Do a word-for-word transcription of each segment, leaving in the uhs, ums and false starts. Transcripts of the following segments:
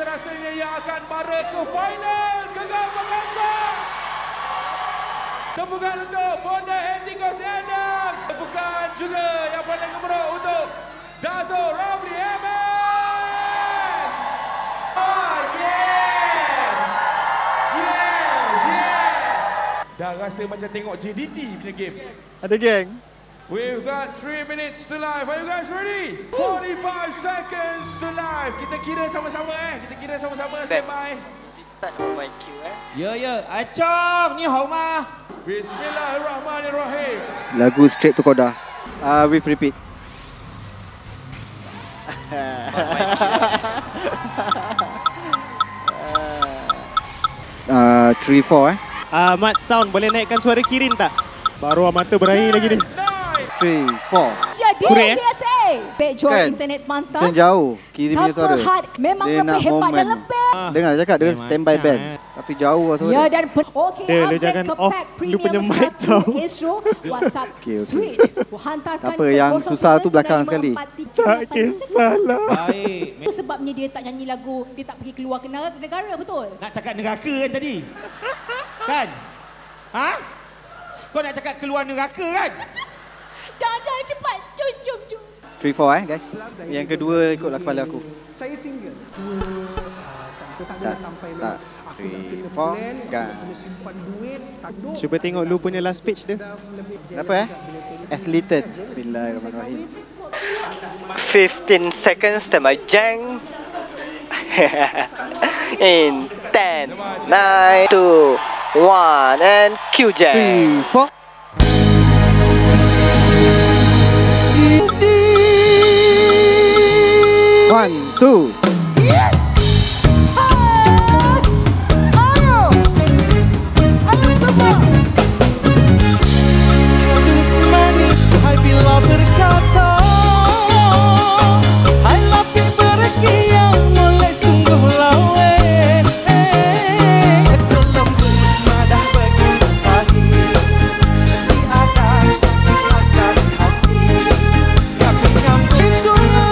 rasa-rasanya yang akan marah ke final Gegar Perkasa. Tepukan untuk Bonda Etikos Endang. Tepukan juga yang paling gemeruk untuk Dato Ramli Evans. Oh yeah. Yeah, yeah. Dah rasa macam tengok J D T punya game. Ada geng. We've got three minutes to live. Are you guys ready? forty-five seconds to live. Kita kira sama-sama eh. Kita kira sama-sama. Say bye. Start on my cue eh. Ya ya. Acong ni hao ma. Bismillahirrahmanirrahim. Lagu straight to Koda. Ah, uh, we repeat. Ah, three four eh. Ah, uh, mat sound boleh naikkan suara kirin tak? Baru mata berair lagi ni. three, four. Jadi biasa. Backdrop internet pantas. Macam jauh. Kiri punya suara. Memang lebih hebat dan lebih. Dengar cakap dia standby band. Tapi jauh lah suara. Ya dan okey. Dia jangan off. Lu punya mic tau. Isro WhatsApp switch. Apa yang susah tu belakang sekali. Tak kisahlah. Baik. Itu sebabnya dia tak nyanyi lagu. Dia tak pergi keluar ke negara betul? Nak cakap neraka kan tadi? Kan? Ha? Kau nak cakap keluar neraka kan? Dah dah cepat, jom jom jom. three four eh guys. Yang kedua ikutlah kepala aku. Saya single. Tak tak. three four kan. Cuba tengok lu punya last page dia. Apa eh? Isolated. Bismillahirrahmanirrahim. fifteen seconds to my jang. In ten, nine, two, one and Q jang. three four One, two. Yes! Ayo! Ayo semua! Habis manis, hai bila berkata hai lapis bereki yang mulai sungguh lawe. Selom madah bagi tadi si atas sampai kelasar hati kami nyambung tulang.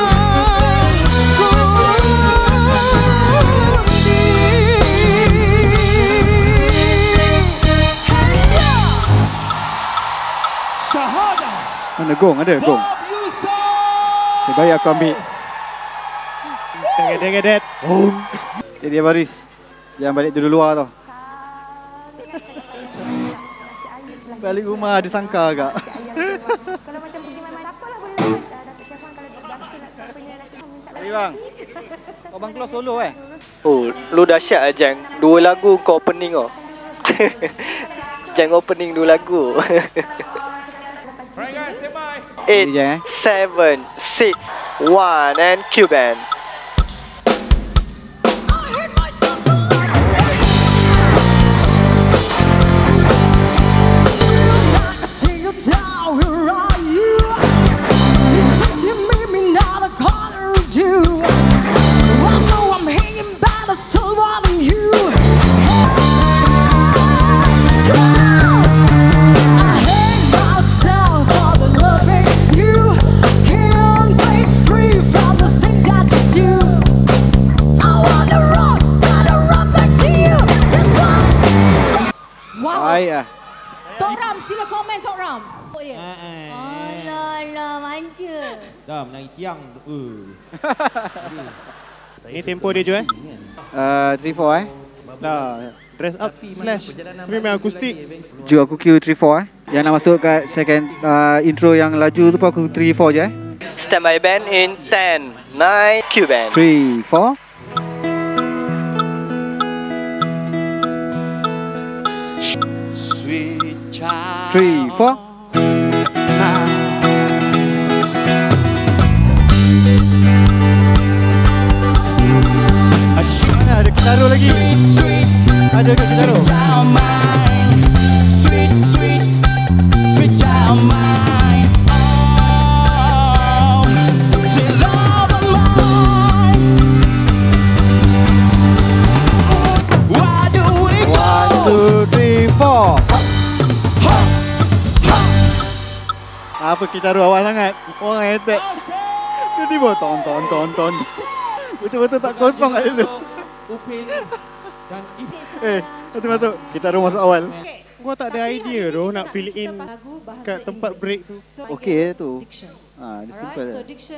Mana gong? Ada gong? Saya bayar aku ambil. Degedet. Gong. Jadi baris. Jangan balik dulu luar tau. Balik rumah ada sangka agak. Kalau macam pergi main-main apalah boleh buat. Dato' Syafan kalau dia biasa nak punya nasi minta lah. Hey bang. Kau bang keluar solo eh? Oh, lu dahsyat Jang. Dua lagu kau opening oh. Jang opening dua lagu. Eight, seven, six, one, and Cuban. Ini tempo dia je eh. three four eh. Dah. Dress up slash. Memang akustik. Ju aku cue three four eh. Yang nak masuk kat second intro yang laju tu pun aku three four je eh. Standby band in ten, nine, cue band. three, four. three, four. Taruh lagi. Ada ke taruh? Sweet sweet sweet child mine. Oh, she love the line. Why do we go? One, two, three, four. Apa kita taruh awal sangat? Orang hetek. Tiba-tiba tonton, tonton. Betul-betul tak kosong kat situ. Upin dan Ipin. Eh, satu-satu. Kita rumah awal. Okay. Gua tak ada tapi idea doh nak fill in kat tempat break tu. Okey tu. Ha, dia simple.